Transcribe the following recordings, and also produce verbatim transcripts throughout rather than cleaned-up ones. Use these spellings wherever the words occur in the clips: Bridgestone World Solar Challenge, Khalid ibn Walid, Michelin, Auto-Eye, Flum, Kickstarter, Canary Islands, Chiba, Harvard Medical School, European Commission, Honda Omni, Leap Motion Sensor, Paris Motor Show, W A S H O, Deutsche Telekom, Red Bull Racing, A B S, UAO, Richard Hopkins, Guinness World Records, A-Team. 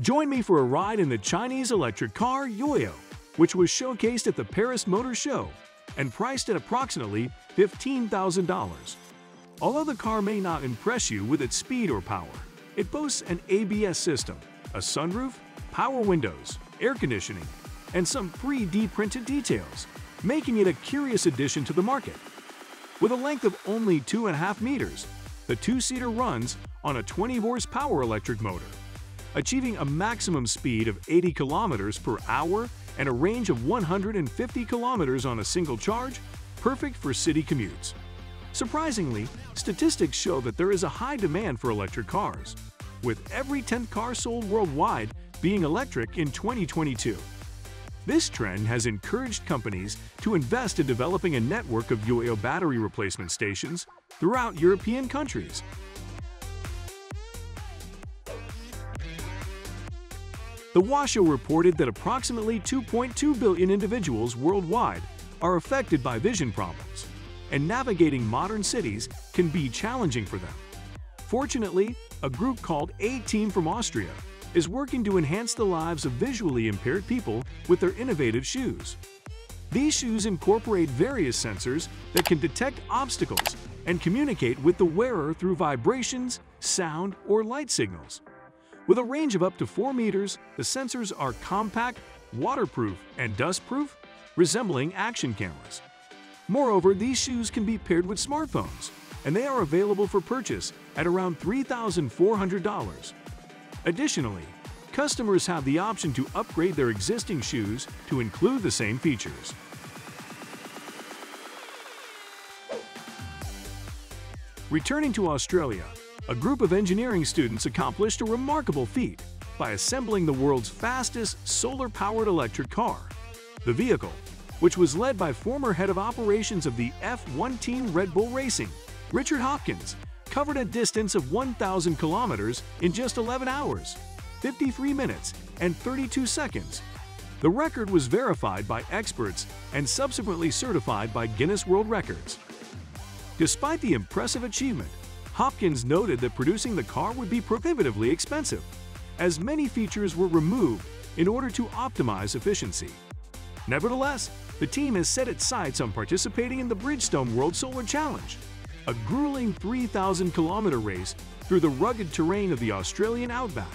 Join me for a ride in the Chinese electric car U A O, which was showcased at the Paris Motor Show and priced at approximately fifteen thousand dollars. Although the car may not impress you with its speed or power, it boasts an A B S system, a sunroof, power windows, air conditioning, and some three D printed details, making it a curious addition to the market. With a length of only two and a half meters, the two-seater runs on a twenty horsepower electric motor, achieving a maximum speed of eighty kilometers per hour and a range of one hundred fifty kilometers on a single charge, perfect for city commutes. Surprisingly, statistics show that there is a high demand for electric cars, with every tenth car sold worldwide being electric in twenty twenty-two. This trend has encouraged companies to invest in developing a network of U A O battery replacement stations throughout European countries. The W A S H O reported that approximately two point two billion individuals worldwide are affected by vision problems, and navigating modern cities can be challenging for them. Fortunately, a group called A-Team from Austria is working to enhance the lives of visually impaired people with their innovative shoes. These shoes incorporate various sensors that can detect obstacles and communicate with the wearer through vibrations, sound, or light signals. With a range of up to four meters, the sensors are compact, waterproof, and dustproof, resembling action cameras. Moreover, these shoes can be paired with smartphones, and they are available for purchase at around three thousand four hundred dollars. Additionally, customers have the option to upgrade their existing shoes to include the same features. Returning to Australia, a group of engineering students accomplished a remarkable feat by assembling the world's fastest solar-powered electric car. The vehicle, which was led by former head of operations of the F one team Red Bull Racing, Richard Hopkins, covered a distance of one thousand kilometers in just eleven hours, fifty-three minutes, and thirty-two seconds. The record was verified by experts and subsequently certified by Guinness World Records. Despite the impressive achievement, Hopkins noted that producing the car would be prohibitively expensive, as many features were removed in order to optimize efficiency. Nevertheless, the team has set its sights on participating in the Bridgestone World Solar Challenge, a grueling three thousand kilometer race through the rugged terrain of the Australian outback.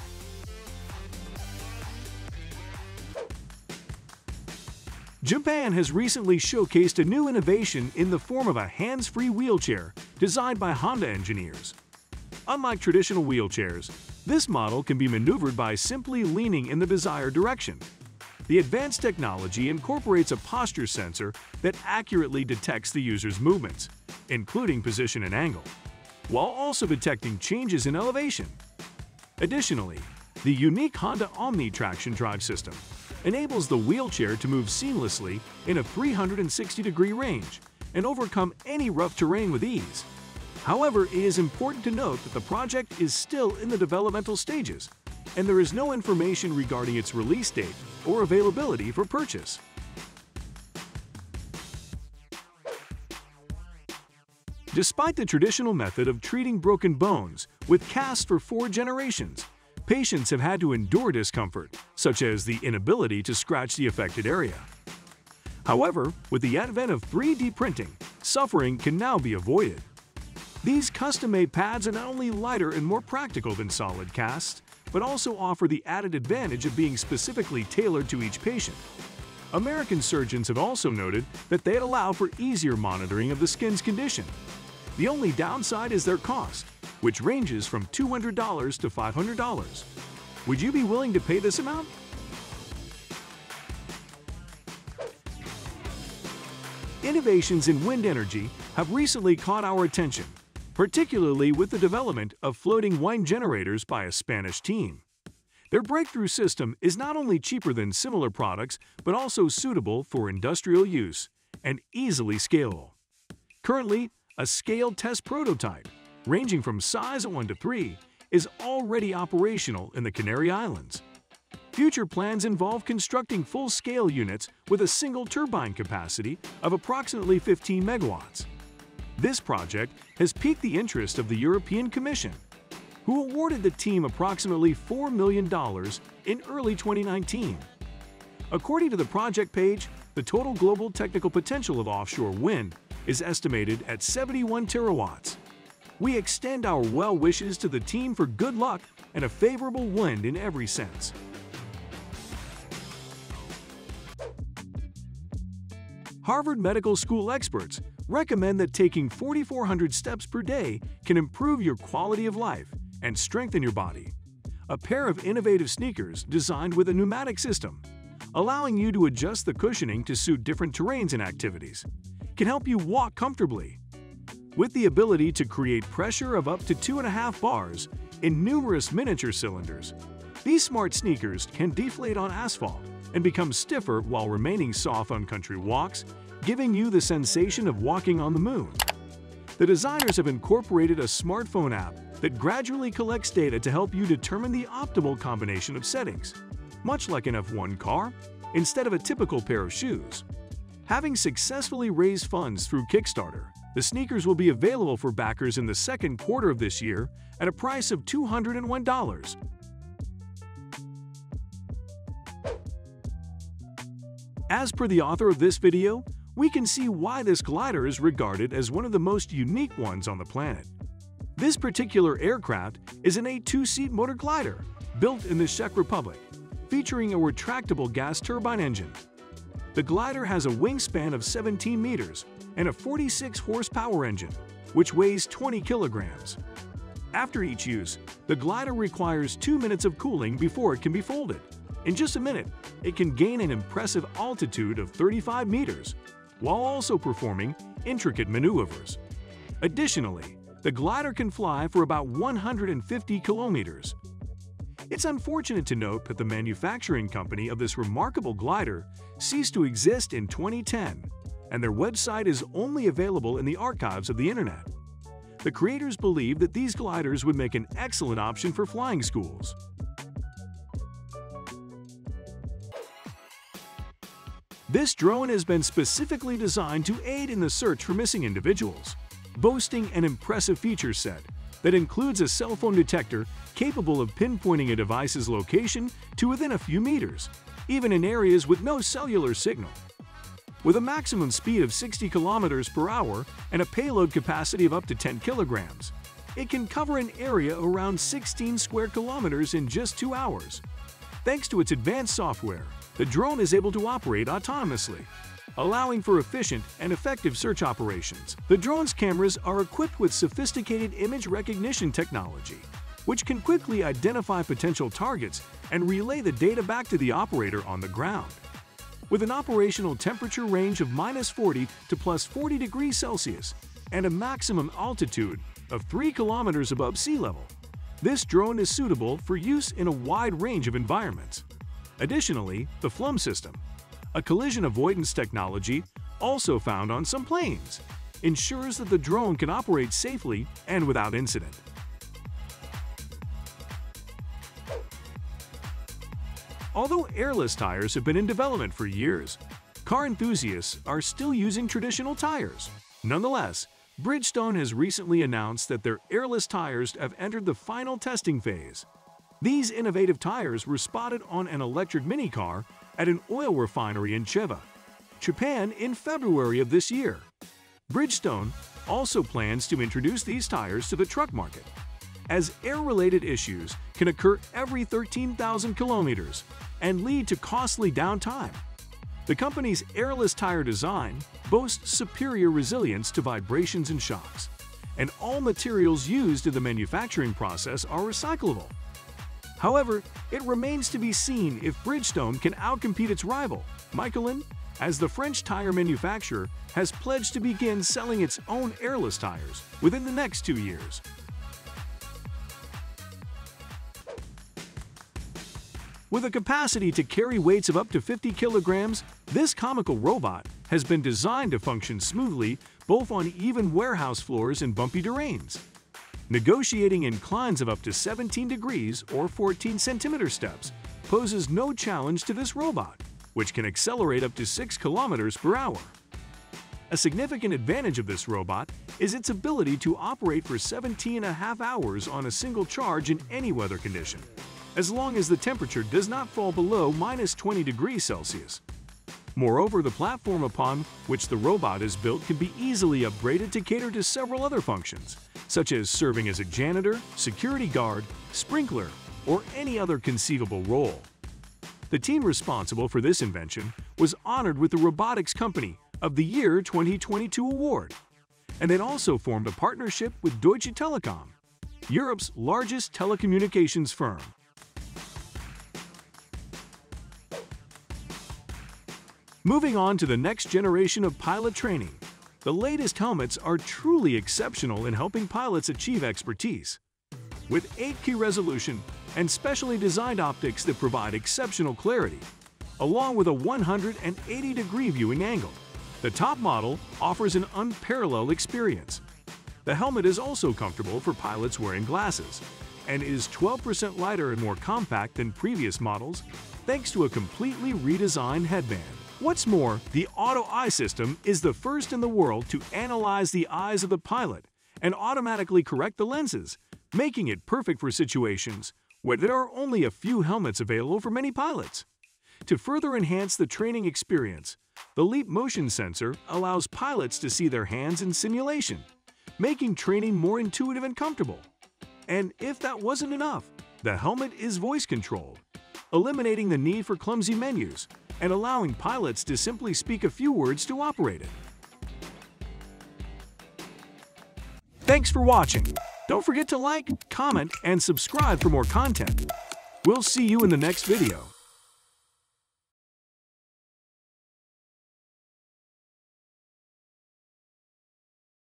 Japan has recently showcased a new innovation in the form of a hands-free wheelchair designed by Honda engineers. Unlike traditional wheelchairs, this model can be maneuvered by simply leaning in the desired direction. The advanced technology incorporates a posture sensor that accurately detects the user's movements, including position and angle, while also detecting changes in elevation. Additionally, the unique Honda Omni traction drive system enables the wheelchair to move seamlessly in a three hundred sixty degree range and overcome any rough terrain with ease. However, it is important to note that the project is still in the developmental stages, and there is no information regarding its release date or availability for purchase. Despite the traditional method of treating broken bones with casts for four generations, patients have had to endure discomfort, such as the inability to scratch the affected area. However, with the advent of three D printing, suffering can now be avoided. These custom-made pads are not only lighter and more practical than solid casts, but also offer the added advantage of being specifically tailored to each patient. American surgeons have also noted that they'd allow for easier monitoring of the skin's condition. The only downside is their cost, which ranges from two hundred dollars to five hundred dollars. Would you be willing to pay this amount? Innovations in wind energy have recently caught our attention, particularly with the development of floating wind generators by a Spanish team. Their breakthrough system is not only cheaper than similar products, but also suitable for industrial use and easily scalable. Currently, a scaled test prototype, ranging from size one to three, is already operational in the Canary Islands. Future plans involve constructing full-scale units with a single turbine capacity of approximately fifteen megawatts. This project has piqued the interest of the European Commission, who awarded the team approximately four million dollars in early twenty nineteen. According to the project page, the total global technical potential of offshore wind is estimated at seventy-one terawatts. We extend our well wishes to the team for good luck and a favorable wind in every sense. Harvard Medical School experts recommend that taking forty-four hundred steps per day can improve your quality of life and strengthen your body. A pair of innovative sneakers designed with a pneumatic system, allowing you to adjust the cushioning to suit different terrains and activities, can help you walk comfortably. With the ability to create pressure of up to two and a half bars in numerous miniature cylinders, these smart sneakers can deflate on asphalt and become stiffer while remaining soft on country walks, giving you the sensation of walking on the moon. The designers have incorporated a smartphone app that gradually collects data to help you determine the optimal combination of settings, much like an F one car, instead of a typical pair of shoes. Having successfully raised funds through Kickstarter, the sneakers will be available for backers in the second quarter of this year at a price of two hundred one dollars. As per the author of this video, we can see why this glider is regarded as one of the most unique ones on the planet. This particular aircraft is an A two-seat motor glider built in the Czech Republic, featuring a retractable gas turbine engine. The glider has a wingspan of seventeen meters and a forty-six horsepower engine, which weighs twenty kilograms. After each use, the glider requires two minutes of cooling before it can be folded. In just a minute, it can gain an impressive altitude of thirty-five meters, while also performing intricate maneuvers. Additionally, the glider can fly for about one hundred fifty kilometers. It's unfortunate to note that the manufacturing company of this remarkable glider ceased to exist in twenty ten, and their website is only available in the archives of the internet. The creators believe that these gliders would make an excellent option for flying schools. This drone has been specifically designed to aid in the search for missing individuals, boasting an impressive feature set that includes a cell phone detector capable of pinpointing a device's location to within a few meters, even in areas with no cellular signal. With a maximum speed of sixty kilometers per hour and a payload capacity of up to ten kilograms, it can cover an area around sixteen square kilometers in just two hours. Thanks to its advanced software, the drone is able to operate autonomously, allowing for efficient and effective search operations. The drone's cameras are equipped with sophisticated image recognition technology, which can quickly identify potential targets and relay the data back to the operator on the ground. With an operational temperature range of minus forty to plus forty degrees Celsius and a maximum altitude of three kilometers above sea level, this drone is suitable for use in a wide range of environments. Additionally, the Flum system, a collision avoidance technology also found on some planes, ensures that the drone can operate safely and without incident. Although airless tires have been in development for years, car enthusiasts are still using traditional tires. Nonetheless, Bridgestone has recently announced that their airless tires have entered the final testing phase. These innovative tires were spotted on an electric minicar at an oil refinery in Chiba, Japan in February of this year. Bridgestone also plans to introduce these tires to the truck market, as air-related issues can occur every thirteen thousand kilometers and lead to costly downtime. The company's airless tire design boasts superior resilience to vibrations and shocks, and all materials used in the manufacturing process are recyclable. However, it remains to be seen if Bridgestone can outcompete its rival, Michelin, as the French tire manufacturer has pledged to begin selling its own airless tires within the next two years. With a capacity to carry weights of up to fifty kilograms, this comical robot has been designed to function smoothly both on even warehouse floors and bumpy terrains, negotiating inclines of up to seventeen degrees or fourteen centimeter steps poses no challenge to this robot, which can accelerate up to six kilometers per hour. A significant advantage of this robot is its ability to operate for seventeen and a half hours on a single charge in any weather condition, as long as the temperature does not fall below minus twenty degrees Celsius. Moreover, the platform upon which the robot is built can be easily upgraded to cater to several other functions, such as serving as a janitor, security guard, sprinkler, or any other conceivable role. The team responsible for this invention was honored with the Robotics Company of the Year twenty twenty-two award, and it also formed a partnership with Deutsche Telekom, Europe's largest telecommunications firm. Moving on to the next generation of pilot training, the latest helmets are truly exceptional in helping pilots achieve expertise. With eight K resolution and specially designed optics that provide exceptional clarity, along with a one hundred eighty degree viewing angle, the top model offers an unparalleled experience. The helmet is also comfortable for pilots wearing glasses and is twelve percent lighter and more compact than previous models thanks to a completely redesigned headband. What's more, the Auto-Eye system is the first in the world to analyze the eyes of the pilot and automatically correct the lenses, making it perfect for situations where there are only a few helmets available for many pilots. To further enhance the training experience, the Leap Motion Sensor allows pilots to see their hands in simulation, making training more intuitive and comfortable. And if that wasn't enough, the helmet is voice-controlled, eliminating the need for clumsy menus and allowing pilots to simply speak a few words to operate it. Thanks for watching. Don't forget to like, comment, and subscribe for more content. We'll see you in the next video.